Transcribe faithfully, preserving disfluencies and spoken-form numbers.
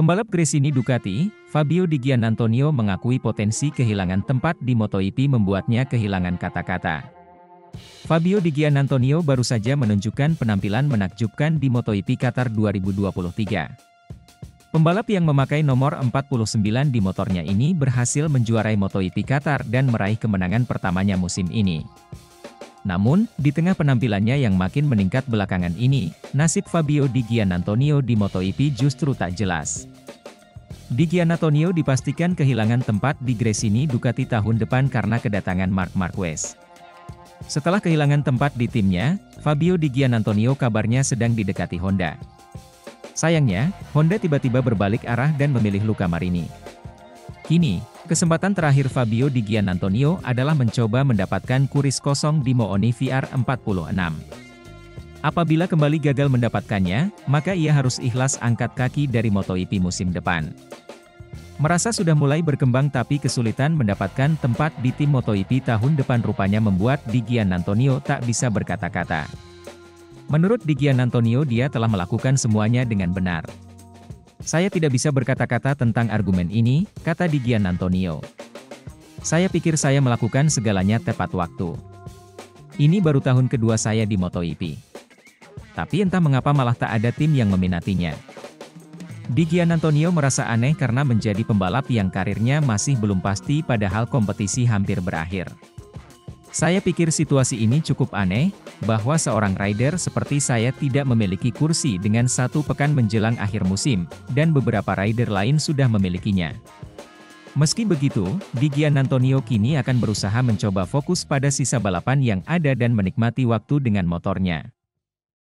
Pembalap Gresini Ducati, Fabio Di Giannantonio mengakui potensi kehilangan tempat di MotoGP membuatnya kehilangan kata-kata. Fabio Di Giannantonio baru saja menunjukkan penampilan menakjubkan di MotoGP Qatar dua ribu dua puluh tiga. Pembalap yang memakai nomor empat puluh sembilan di motornya ini berhasil menjuarai MotoGP Qatar dan meraih kemenangan pertamanya musim ini. Namun, di tengah penampilannya yang makin meningkat belakangan ini, nasib Fabio Di Giannantonio di MotoGP justru tak jelas. Di Giannantonio dipastikan kehilangan tempat di Gresini Ducati tahun depan karena kedatangan Marc Marquez. Setelah kehilangan tempat di timnya, Fabio Di Giannantonio kabarnya sedang didekati Honda. Sayangnya, Honda tiba-tiba berbalik arah dan memilih Luca Marini. Kini, kesempatan terakhir Fabio Di Giannantonio adalah mencoba mendapatkan kuris kosong di Mooney V R empat puluh enam. Apabila kembali gagal mendapatkannya, maka ia harus ikhlas angkat kaki dari MotoGP musim depan. Merasa sudah mulai berkembang tapi kesulitan mendapatkan tempat di tim MotoGP tahun depan rupanya membuat Di Giannantonio tak bisa berkata-kata. Menurut Di Giannantonio, dia telah melakukan semuanya dengan benar. "Saya tidak bisa berkata-kata tentang argumen ini," kata Di Giannantonio. "Saya pikir saya melakukan segalanya tepat waktu. Ini baru tahun kedua saya di MotoGP. Tapi entah mengapa malah tak ada tim yang meminatinya." Di Giannantonio merasa aneh karena menjadi pembalap yang karirnya masih belum pasti padahal kompetisi hampir berakhir. "Saya pikir situasi ini cukup aneh, bahwa seorang rider seperti saya tidak memiliki kursi dengan satu pekan menjelang akhir musim, dan beberapa rider lain sudah memilikinya." Meski begitu, Di Giannantonio kini akan berusaha mencoba fokus pada sisa balapan yang ada dan menikmati waktu dengan motornya.